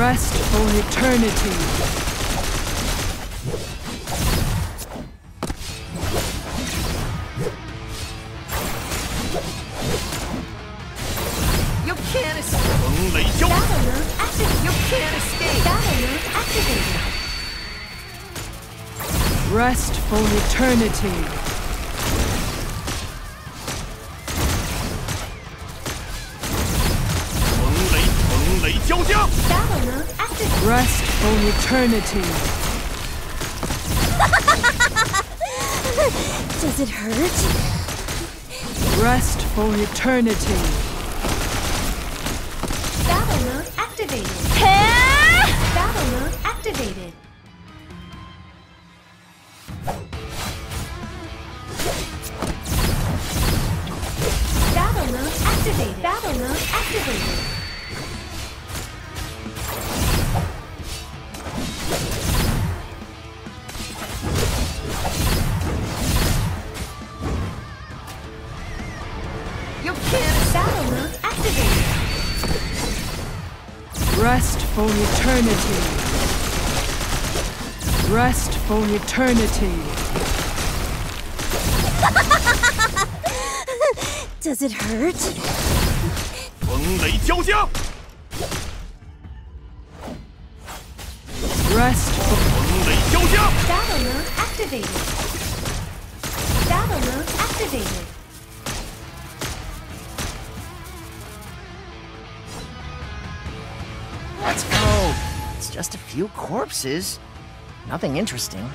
rest for eternity. Rest for eternity. Rest for eternity. Does it hurt? Rest for eternity. Battle mode activated. Battle mode activated. Battle mode activated. You can't. Battle mode activated. Rest for eternity. Rest for eternity. Does it hurt? Rest. Battle mode activated. Battle mode activated. Let's go. It's just a few corpses. Nothing interesting.